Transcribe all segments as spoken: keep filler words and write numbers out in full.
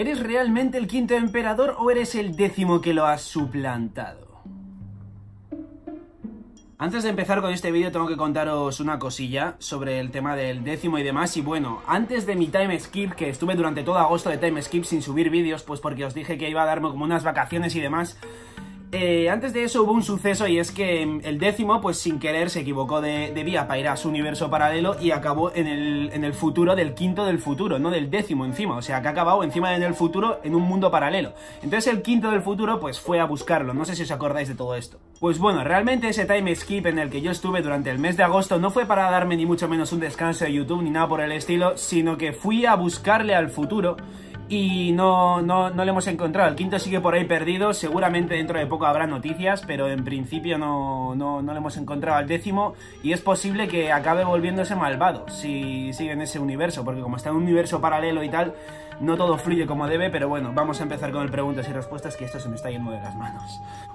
¿Eres realmente el quinto emperador o eres el décimo que lo has suplantado? Antes de empezar con este vídeo tengo que contaros una cosilla sobre el tema del décimo y demás. Y bueno, antes de mi time skip, que estuve durante todo agosto de time skip sin subir vídeos, pues porque os dije que iba a darme como unas vacaciones y demás. Eh, antes de eso hubo un suceso, y es que el décimo, pues sin querer, se equivocó de, de vía para ir a su universo paralelo y acabó en el, en el futuro del quinto del futuro, no del décimo encima. O sea, que ha acabado encima del futuro en un mundo paralelo. Entonces el quinto del futuro pues fue a buscarlo. No sé si os acordáis de todo esto. Pues bueno, realmente ese time skip en el que yo estuve durante el mes de agosto no fue para darme ni mucho menos un descanso de YouTube ni nada por el estilo, sino que fui a buscarle al futuro. Y no, no, no lo hemos encontrado. El quinto sigue por ahí perdido. Seguramente dentro de poco habrá noticias, pero en principio no, no, no lo hemos encontrado al décimo. Y es posible que acabe volviéndose malvado si sigue en ese universo, porque como está en un universo paralelo y tal, no todo fluye como debe. Pero bueno, vamos a empezar con el preguntas y respuestas, que esto se me está yendo de las manos.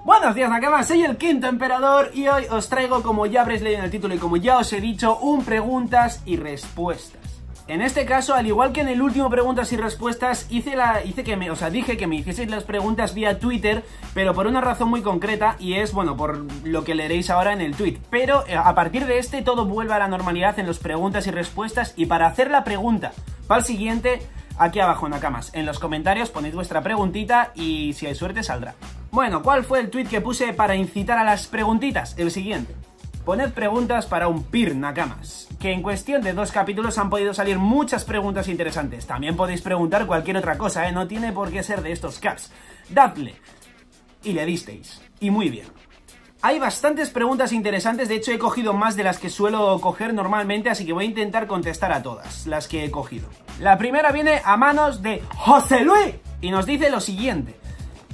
Buenos días, Nakamas. Soy el quinto emperador y hoy os traigo, como ya habréis leído en el título y como ya os he dicho, un preguntas y respuestas. En este caso, al igual que en el último preguntas y respuestas, hice la, hice que me, o sea, dije que me hicieseis las preguntas vía Twitter, pero por una razón muy concreta, y es, bueno, por lo que leeréis ahora en el tweet. Pero a partir de este, todo vuelve a la normalidad en los preguntas y respuestas, y para hacer la pregunta para el siguiente, aquí abajo, Nakamas, en los comentarios ponéis vuestra preguntita y si hay suerte saldrá. Bueno, ¿cuál fue el tweet que puse para incitar a las preguntitas? El siguiente. Poned preguntas para un P I R, Nakamas, que en cuestión de dos capítulos han podido salir muchas preguntas interesantes. También podéis preguntar cualquier otra cosa, ¿eh? No tiene por qué ser de estos caps. Dadle. Y le disteis. Y muy bien. Hay bastantes preguntas interesantes, de hecho he cogido más de las que suelo coger normalmente, así que voy a intentar contestar a todas las que he cogido. La primera viene a manos de José Luis y nos dice lo siguiente.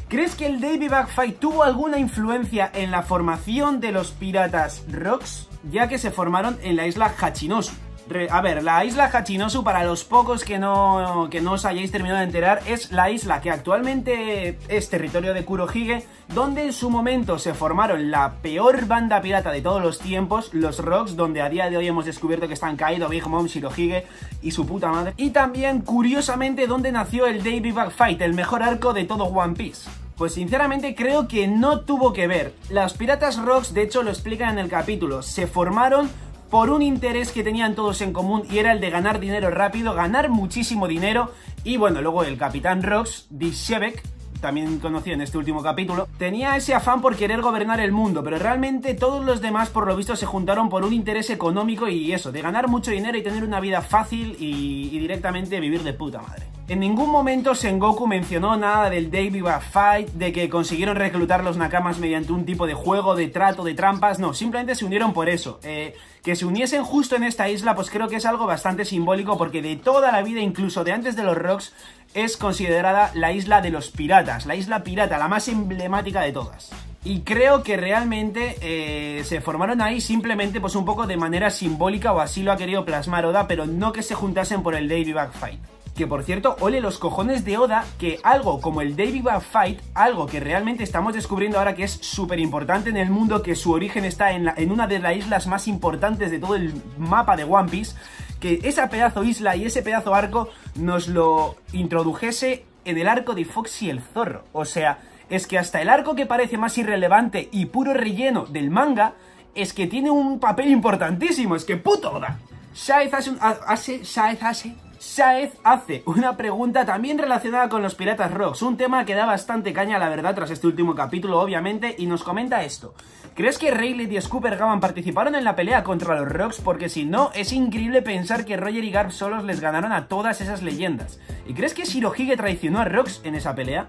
¿Crees que el Davy Back Fight tuvo alguna influencia en la formación de los piratas Rocks, ya que se formaron en la isla Hachinosu? Re, a ver, la isla Hachinosu, para los pocos que no, que no os hayáis terminado de enterar, es la isla que actualmente es territorio de Kurohige, donde en su momento se formaron la peor banda pirata de todos los tiempos, los Rocks, donde a día de hoy hemos descubierto que están Kaido, Big Mom, Shirohige y su puta madre. Y también, curiosamente, donde nació el Davy Back Fight, el mejor arco de todo One Piece. Pues sinceramente creo que no tuvo que ver. Las piratas Rocks, de hecho, lo explican en el capítulo. Se formaron por un interés que tenían todos en común, y era el de ganar dinero rápido, ganar muchísimo dinero. Y bueno, luego el capitán Rocks, Dishebek, también conocido en este último capítulo, tenía ese afán por querer gobernar el mundo, pero realmente todos los demás, por lo visto, se juntaron por un interés económico y eso, de ganar mucho dinero y tener una vida fácil y, y directamente vivir de puta madre. En ningún momento Sengoku mencionó nada del Davy Back Fight, de que consiguieron reclutar los Nakamas mediante un tipo de juego, de trato, de trampas. No, simplemente se unieron por eso. Eh, que se uniesen justo en esta isla, pues creo que es algo bastante simbólico, porque de toda la vida, incluso de antes de los Rocks, es considerada la isla de los piratas, la isla pirata, la más emblemática de todas. Y creo que realmente eh, se formaron ahí simplemente pues un poco de manera simbólica, o así lo ha querido plasmar Oda, pero no que se juntasen por el Davy Back Fight. Que por cierto, ole los cojones de Oda, que algo como el Davy Back Fight, algo que realmente estamos descubriendo ahora que es súper importante en el mundo, que su origen está en, la, en una de las islas más importantes de todo el mapa de One Piece, que esa pedazo isla y ese pedazo arco nos lo introdujese en el arco de Foxy el Zorro. O sea, es que hasta el arco que parece más irrelevante y puro relleno del manga, es que tiene un papel importantísimo, es que puto Oda. Shaez hace un... hace... Shaez hace... Shaez hace una pregunta también relacionada con los piratas Rocks, un tema que da bastante caña, la verdad, tras este último capítulo, obviamente, y nos comenta esto. ¿Crees que Rayleigh y Scopper Gaban participaron en la pelea contra los Rocks? Porque si no, es increíble pensar que Roger y Garp solos les ganaron a todas esas leyendas. ¿Y crees que Shirohige traicionó a Rocks en esa pelea?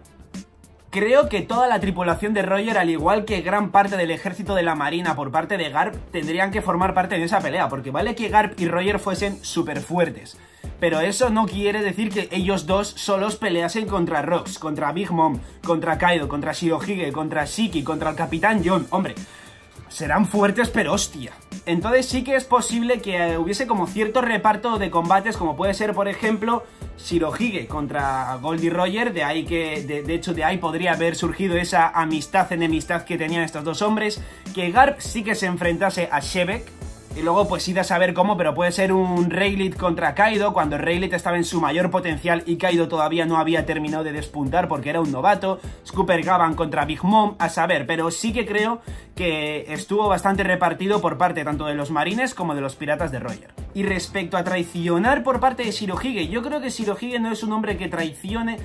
Creo que toda la tripulación de Roger, al igual que gran parte del ejército de la marina por parte de Garp, tendrían que formar parte de esa pelea, porque vale que Garp y Roger fuesen súper fuertes, pero eso no quiere decir que ellos dos solos peleasen contra Rocks, contra Big Mom, contra Kaido, contra Shirohige, contra Shiki, contra el Capitán John. Hombre, serán fuertes, pero hostia. Entonces sí que es posible que hubiese como cierto reparto de combates, como puede ser, por ejemplo, Shirohige contra Gold D. Roger, de ahí que, de, de hecho, de ahí podría haber surgido esa amistad-enemistad que tenían estos dos hombres, que Garp sí que se enfrentase a Shebek, Y luego pues ir a saber cómo, pero puede ser un Rayleigh contra Kaido, cuando Rayleigh estaba en su mayor potencial y Kaido todavía no había terminado de despuntar porque era un novato. Scopper Gaban contra Big Mom, a saber, pero sí que creo que estuvo bastante repartido por parte tanto de los marines como de los piratas de Roger. Y respecto a traicionar por parte de Shirohige, yo creo que Shirohige no es un hombre que traicione,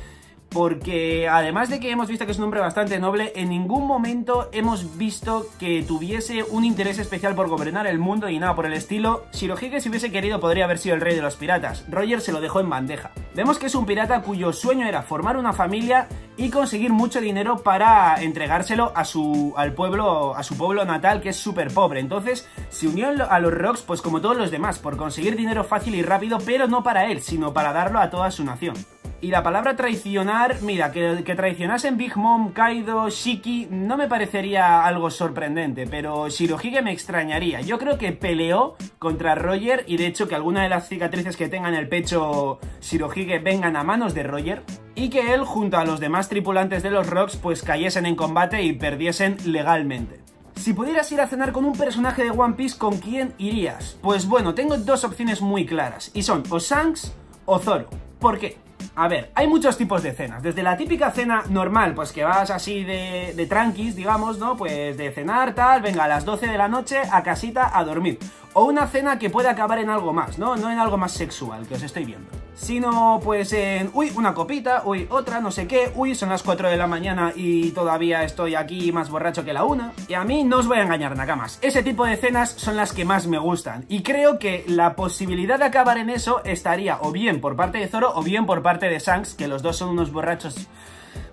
porque además de que hemos visto que es un hombre bastante noble, en ningún momento hemos visto que tuviese un interés especial por gobernar el mundo y nada por el estilo. Shirohige, si hubiese querido, podría haber sido el rey de los piratas. Roger se lo dejó en bandeja. Vemos que es un pirata cuyo sueño era formar una familia y conseguir mucho dinero para entregárselo a su, al pueblo, a su pueblo natal, que es súper pobre. Entonces se unió a los Rocks, pues como todos los demás, por conseguir dinero fácil y rápido, pero no para él, sino para darlo a toda su nación. Y la palabra traicionar, mira, que, que traicionasen Big Mom, Kaido, Shiki, no me parecería algo sorprendente, pero Shirohige me extrañaría. Yo creo que peleó contra Roger y de hecho que alguna de las cicatrices que tenga en el pecho Shirohige vengan a manos de Roger. Y que él, junto a los demás tripulantes de los Rocks, pues cayesen en combate y perdiesen legalmente. Si pudieras ir a cenar con un personaje de One Piece, ¿con quién irías? Pues bueno, tengo dos opciones muy claras, y son o Shanks o Zoro. ¿Por qué? A ver, hay muchos tipos de cenas, desde la típica cena normal, pues que vas así de, de tranquis, digamos, ¿no? Pues de cenar, tal, venga, a las doce de la noche, a casita, a dormir. O una cena que puede acabar en algo más, ¿no? No en algo más sexual, que os estoy viendo. Sino, pues en, uy, una copita, uy, otra, no sé qué, uy, son las cuatro de la mañana y todavía estoy aquí más borracho que la una. Y a mí no os voy a engañar, nakamas, ese tipo de cenas son las que más me gustan. Y creo que la posibilidad de acabar en eso estaría o bien por parte de Zoro o bien por parte de Shanks, que los dos son unos borrachos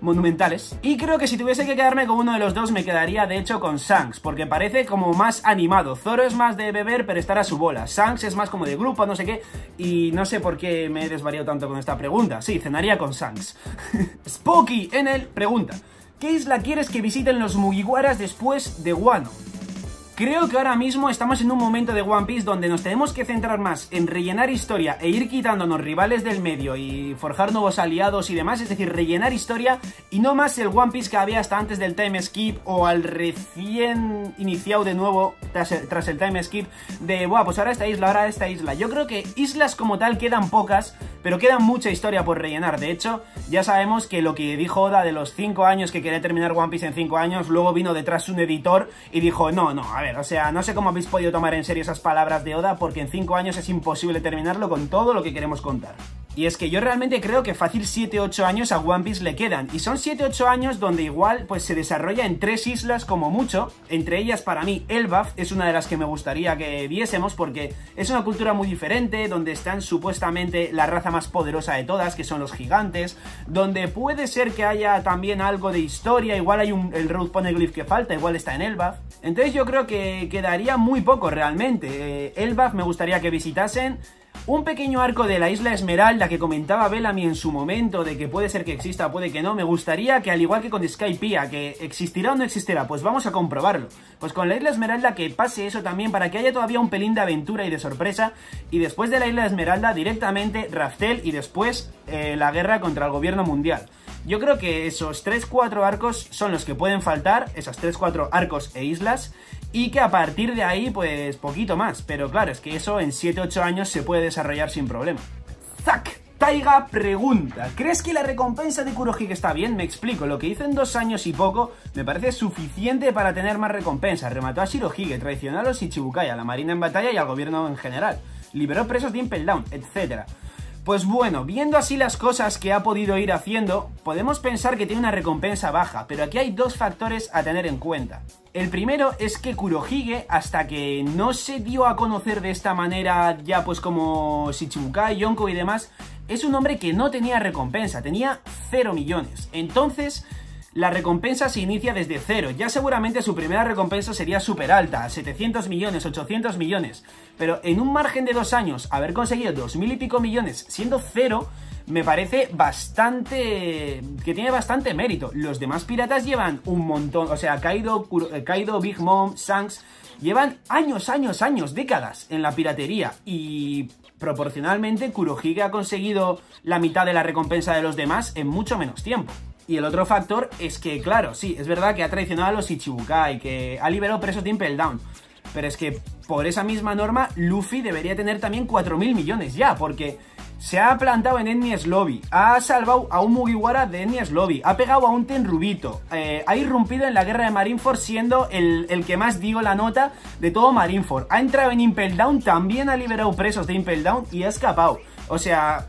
monumentales. Y creo que si tuviese que quedarme con uno de los dos, me quedaría de hecho con Shanks, porque parece como más animado. Zoro es más de beber, pero estar a su bola. Shanks es más como de grupo, no sé qué. Y no sé por qué me he desvariado tanto con esta pregunta. Sí, cenaría con Shanks. Spooky en él pregunta: ¿qué isla quieres que visiten los Mugiwaras después de Wano? Creo que ahora mismo estamos en un momento de One Piece donde nos tenemos que centrar más en rellenar historia e ir quitándonos rivales del medio y forjar nuevos aliados y demás, es decir, rellenar historia y no más el One Piece que había hasta antes del time skip o al recién iniciado de nuevo tras el, tras el time skip de, buah, pues ahora esta isla, ahora esta isla. Yo creo que islas como tal quedan pocas, pero queda mucha historia por rellenar. De hecho, ya sabemos que lo que dijo Oda de los cinco años, que quería terminar One Piece en cinco años, luego vino detrás un editor y dijo, no, no, a ver, o sea, no sé cómo habéis podido tomar en serio esas palabras de Oda, porque en cinco años es imposible terminarlo con todo lo que queremos contar. Y es que yo realmente creo que fácil siete u ocho años a One Piece le quedan, y son siete u ocho años donde igual pues se desarrolla en tres islas como mucho. Entre ellas, para mí, Elbaf es una de las que me gustaría que viésemos, porque es una cultura muy diferente, donde están supuestamente la raza más poderosa de todas, que son los gigantes, donde puede ser que haya también algo de historia, igual hay un, el Road Poneglyph que falta, igual está en Elbaf. Entonces yo creo que quedaría muy poco realmente. Elbaf me gustaría que visitasen. Un pequeño arco de la Isla Esmeralda que comentaba Bellamy en su momento, de que puede ser que exista, puede que no. Me gustaría que, al igual que con Skypiea, que existirá o no existirá, pues vamos a comprobarlo. Pues con la Isla Esmeralda que pase eso también, para que haya todavía un pelín de aventura y de sorpresa. Y después de la Isla Esmeralda, directamente Raftel y después eh, la guerra contra el gobierno mundial. Yo creo que esos tres cuatro arcos son los que pueden faltar, esos tres cuatro arcos e islas, y que a partir de ahí, pues, poquito más. Pero claro, es que eso en siete u ocho años se puede desarrollar sin problema. ¡Zack! Taiga pregunta: ¿crees que la recompensa de Kurohige está bien? Me explico, lo que hizo en dos años y poco me parece suficiente para tener más recompensa. Remató a Shirohige, traicionó a los Shichibukai, a la marina en batalla y al gobierno en general. Liberó presos de Impel Down, etcétera. Pues bueno, viendo así las cosas que ha podido ir haciendo, podemos pensar que tiene una recompensa baja, pero aquí hay dos factores a tener en cuenta. El primero es que Kurohige, hasta que no se dio a conocer de esta manera ya pues como Shichibukai, Yonko y demás, es un hombre que no tenía recompensa, tenía cero millones. Entonces, la recompensa se inicia desde cero. Ya seguramente su primera recompensa sería súper alta, setecientos millones, ochocientos millones. Pero en un margen de dos años, haber conseguido dos mil y pico millones siendo cero, me parece bastante... que tiene bastante mérito. Los demás piratas llevan un montón, o sea, Kaido, Kaido Big Mom, Shanks, llevan años, años, años, décadas en la piratería y... proporcionalmente, Kurohige ha conseguido la mitad de la recompensa de los demás en mucho menos tiempo. Y el otro factor es que, claro, sí, es verdad que ha traicionado a los Shichibukai, que ha liberado presos de Impel Down, pero es que por esa misma norma, Luffy debería tener también cuatro mil millones ya, porque se ha plantado en Enies Lobby, ha salvado a un Mugiwara de Enies Lobby, ha pegado a un Tenrubito, eh, ha irrumpido en la guerra de Marineford siendo el, el que más dio la nota de todo Marineford, ha entrado en Impel Down, también ha liberado presos de Impel Down y ha escapado. O sea,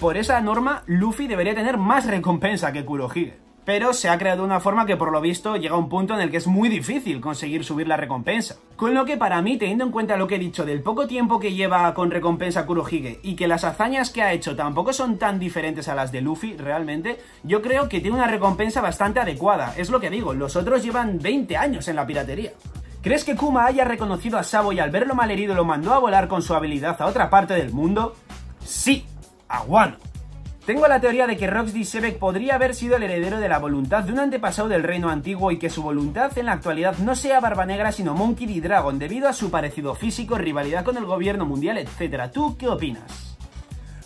por esa norma, Luffy debería tener más recompensa que Kurohige. Pero se ha creado una forma que por lo visto llega a un punto en el que es muy difícil conseguir subir la recompensa. Con lo que para mí, teniendo en cuenta lo que he dicho del poco tiempo que lleva con recompensa Kurohige y que las hazañas que ha hecho tampoco son tan diferentes a las de Luffy realmente, yo creo que tiene una recompensa bastante adecuada. Es lo que digo, los otros llevan veinte años en la piratería. ¿Crees que Kuma haya reconocido a Sabo y al verlo malherido lo mandó a volar con su habilidad a otra parte del mundo? Sí, a Wano. Tengo la teoría de que Rocks D. Sebek podría haber sido el heredero de la voluntad de un antepasado del reino antiguo y que su voluntad en la actualidad no sea Barba Negra sino Monkey D. Dragon debido a su parecido físico, rivalidad con el gobierno mundial, etcétera. ¿Tú qué opinas?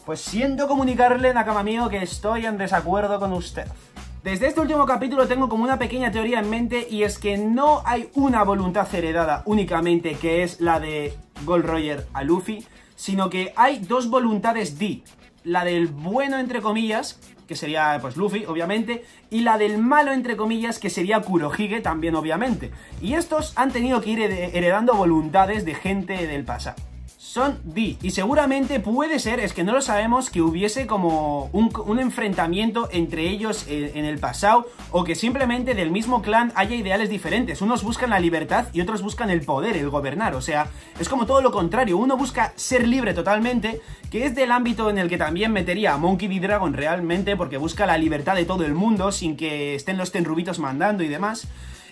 Pues siento comunicarle, Nakama mío, que estoy en desacuerdo con usted. Desde este último capítulo tengo como una pequeña teoría en mente y es que no hay una voluntad heredada únicamente que es la de Gold Roger a Luffy, sino que hay dos voluntades D. La del bueno, entre comillas, que sería pues Luffy, obviamente, y la del malo, entre comillas, que sería Kurohige también, obviamente. Y estos han tenido que ir heredando voluntades de gente del pasado. Son D. Y seguramente puede ser, es que no lo sabemos, que hubiese como un, un enfrentamiento entre ellos en, en el pasado, o que simplemente del mismo clan haya ideales diferentes. Unos buscan la libertad y otros buscan el poder, el gobernar. O sea, es como todo lo contrario. Uno busca ser libre totalmente, que es del ámbito en el que también metería a Monkey D. Dragon realmente, porque busca la libertad de todo el mundo sin que estén los tenrubitos mandando y demás.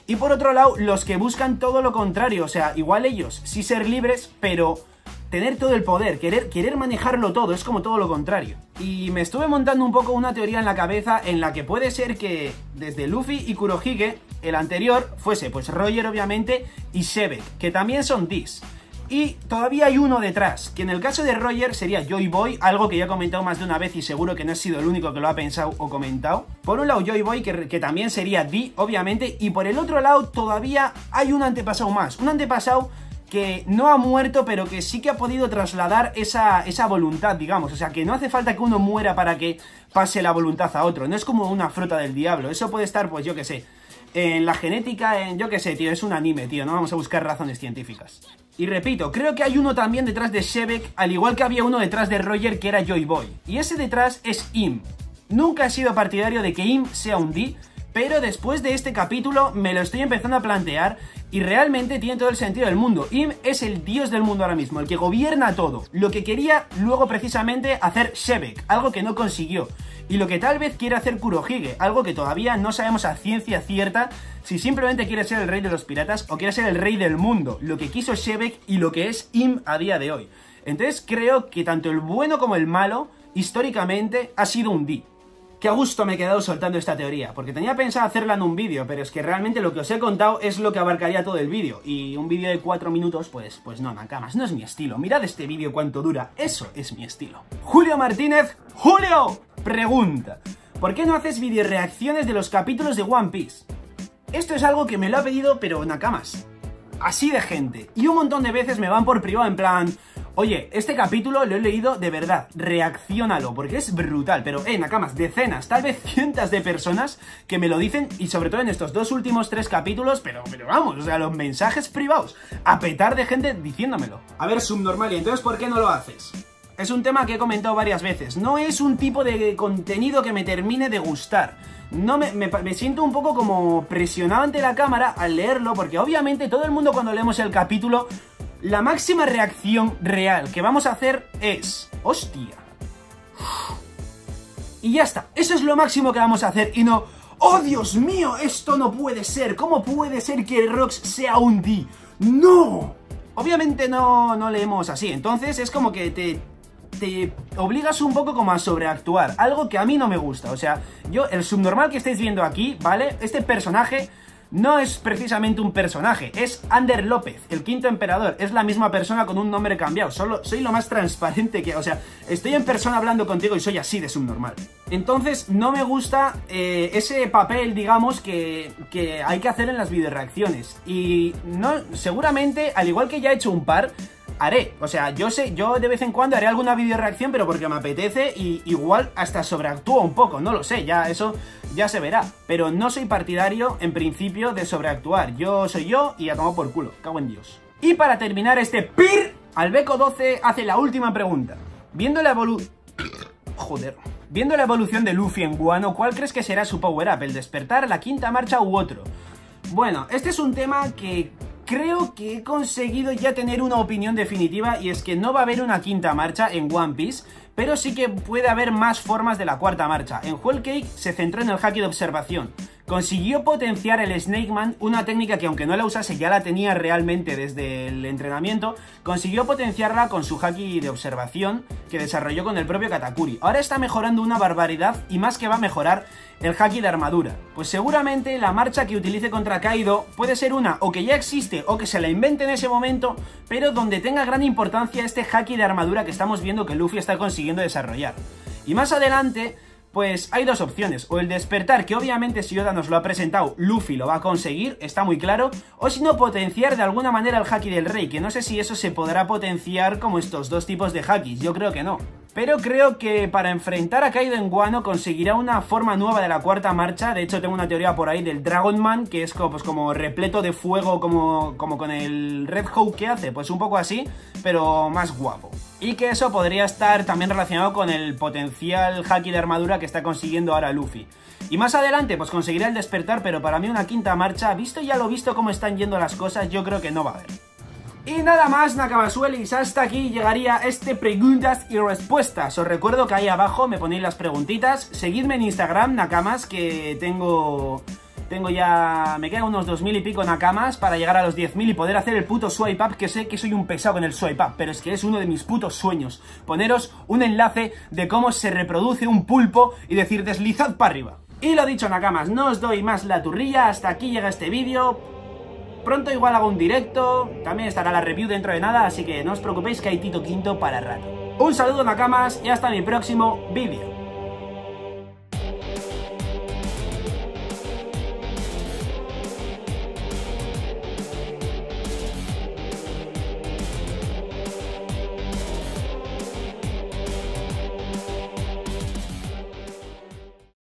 Y por otro lado, los que buscan todo lo contrario. O sea, igual ellos sí ser libres, pero tener todo el poder, querer, querer manejarlo todo, es como todo lo contrario. Y me estuve montando un poco una teoría en la cabeza en la que puede ser que desde Luffy y Kurohige, el anterior, fuese pues Roger obviamente y Sebek, que también son Ds. Y todavía hay uno detrás, que en el caso de Roger sería Joy Boy, algo que ya he comentado más de una vez y seguro que no he sido el único que lo ha pensado o comentado. Por un lado Joy Boy, que, que también sería D, obviamente, y por el otro lado todavía hay un antepasado más, un antepasado que no ha muerto, pero que sí que ha podido trasladar esa, esa voluntad, digamos. O sea, que no hace falta que uno muera para que pase la voluntad a otro. No es como una fruta del diablo. Eso puede estar, pues yo que sé, en la genética, en yo que sé, tío. Es un anime, tío. No vamos a buscar razones científicas. Y repito, creo que hay uno también detrás de Sebek, al igual que había uno detrás de Roger, que era Joy Boy. Y ese detrás es Im. Nunca he sido partidario de que Im sea un D, pero después de este capítulo me lo estoy empezando a plantear y realmente tiene todo el sentido del mundo. Im es el dios del mundo ahora mismo, el que gobierna todo. Lo que quería luego precisamente hacer Sebek, algo que no consiguió. Y lo que tal vez quiere hacer Kurohige, algo que todavía no sabemos a ciencia cierta si simplemente quiere ser el rey de los piratas o quiere ser el rey del mundo. Lo que quiso Sebek y lo que es Im a día de hoy. Entonces creo que tanto el bueno como el malo, históricamente, ha sido un D. Que a gusto me he quedado soltando esta teoría, porque tenía pensado hacerla en un vídeo, pero es que realmente lo que os he contado es lo que abarcaría todo el vídeo, y un vídeo de cuatro minutos, pues, pues no, Nakamas, no es mi estilo. Mirad este vídeo cuánto dura, eso es mi estilo. Julio Martínez, Julio, pregunta, ¿por qué no haces vídeo reacciones de los capítulos de One Piece? Esto es algo que me lo ha pedido, pero Nakamas, así de gente, y un montón de veces me van por privado en plan, oye, este capítulo lo he leído de verdad, reacciónalo, porque es brutal. Pero, eh, Nakamas, decenas, tal vez cientos de personas que me lo dicen, y sobre todo en estos dos últimos tres capítulos, pero, pero vamos, o sea, los mensajes privados, a petar de gente diciéndomelo. A ver, subnormal, ¿y entonces por qué no lo haces? Es un tema que he comentado varias veces, no es un tipo de contenido que me termine de gustar. No me, me, me siento un poco como presionado ante la cámara al leerlo, porque obviamente todo el mundo cuando leemos el capítulo, la máxima reacción real que vamos a hacer es... ¡Hostia! Y ya está. Eso es lo máximo que vamos a hacer y no... ¡Oh, Dios mío! ¡Esto no puede ser! ¿Cómo puede ser que Rocks sea un D? ¡No! Obviamente no, no leemos así. Entonces es como que te... te obligas un poco como a sobreactuar. Algo que a mí no me gusta. O sea, yo, el subnormal que estáis viendo aquí, ¿vale? Este personaje... no es precisamente un personaje, es Ander López, el quinto emperador, es la misma persona con un nombre cambiado, solo soy lo más transparente que, o sea, estoy en persona hablando contigo y soy así de subnormal. Entonces no me gusta eh, ese papel, digamos, que, que hay que hacer en las videoreacciones, y no, seguramente, al igual que ya he hecho un par, haré, o sea, yo sé, yo de vez en cuando haré alguna videoreacción, pero porque me apetece, y igual hasta sobreactúo un poco, no lo sé, ya eso ya se verá. Pero no soy partidario, en principio, de sobreactuar. Yo soy yo y a tomar por culo, cago en Dios. Y para terminar este PIR, Albeco doce hace la última pregunta. Viendo la evolu... Joder. Viendo la evolución de Luffy en Wano, ¿cuál crees que será su power-up? ¿El despertar, la quinta marcha u otro? Bueno, este es un tema que... creo que he conseguido ya tener una opinión definitiva, y es que no va a haber una quinta marcha en One Piece, pero sí que puede haber más formas de la cuarta marcha. En Whole Cake se centró en el haki de observación. Consiguió potenciar el Snake Man, una técnica que aunque no la usase ya la tenía realmente desde el entrenamiento, consiguió potenciarla con su haki de observación que desarrolló con el propio Katakuri. Ahora está mejorando una barbaridad, y más que va a mejorar el haki de armadura. Pues seguramente la marcha que utilice contra Kaido puede ser una o que ya existe o que se la invente en ese momento, pero donde tenga gran importancia este haki de armadura que estamos viendo que Luffy está consiguiendo desarrollar. Y más adelante... pues hay dos opciones, o el despertar, que obviamente si Oda nos lo ha presentado, Luffy lo va a conseguir, está muy claro, o si no, potenciar de alguna manera el haki del rey, que no sé si eso se podrá potenciar como estos dos tipos de hakis, yo creo que no. Pero creo que para enfrentar a Kaido en Wano conseguirá una forma nueva de la cuarta marcha. De hecho tengo una teoría por ahí del Dragon Man, que es como, pues, como repleto de fuego, como, como con el Red Hawk que hace, pues un poco así, pero más guapo. Y que eso podría estar también relacionado con el potencial haki de armadura que está consiguiendo ahora Luffy. Y más adelante pues conseguirá el despertar, pero para mí una quinta marcha, visto ya lo visto cómo están yendo las cosas, yo creo que no va a haber. Y nada más, Nakabasuelis, hasta aquí llegaría este preguntas y respuestas. Os recuerdo que ahí abajo me ponéis las preguntitas. Seguidme en Instagram, Nakamas, que tengo... Tengo ya... me quedan unos dos mil y pico Nakamas para llegar a los diez mil y poder hacer el puto swipe up, que sé que soy un pesado en el swipe up, pero es que es uno de mis putos sueños. Poneros un enlace de cómo se reproduce un pulpo y decir deslizad para arriba. Y lo dicho, Nakamas, no os doy más la turrilla, hasta aquí llega este vídeo. Pronto igual hago un directo, también estará la review dentro de nada, así que no os preocupéis que hay Tito Quinto para rato. Un saludo, Nakamas, y hasta mi próximo vídeo.